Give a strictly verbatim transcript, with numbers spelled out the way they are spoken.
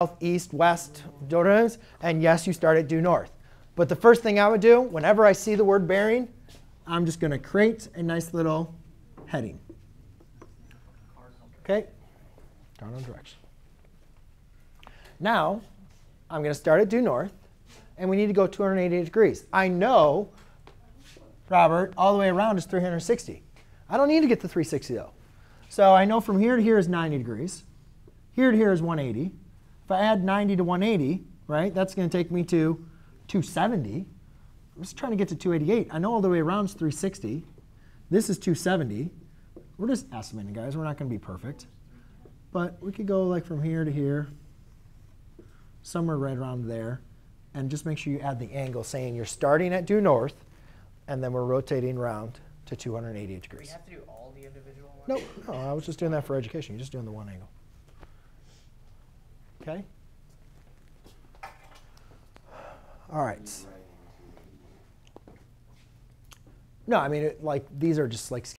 south, east, west, and yes, you start at due north. But the first thing I would do, whenever I see the word bearing, I'm just going to create a nice little heading. OK? Cardinal direction. Now, I'm going to start at due north. And we need to go two hundred eighty degrees. I know, Robert, all the way around is three hundred sixty. I don't need to get to three hundred sixty, though. So I know from here to here is ninety degrees. Here to here is one hundred eighty. If I add ninety to one hundred eighty, right, that's going to take me to two hundred seventy. I'm just trying to get to two hundred eighty-eight. I know all the way around is three hundred sixty. This is two hundred seventy. We're just estimating, guys. We're not going to be perfect. But we could go like from here to here, somewhere right around there. And just make sure you add the angle, saying you're starting at due north, and then we're rotating around to two hundred eighty degrees. Do you have to do all the individual ones? No, no, I was just doing that for education. You're just doing the one angle. OK? All right. No, I mean, it, like these are just like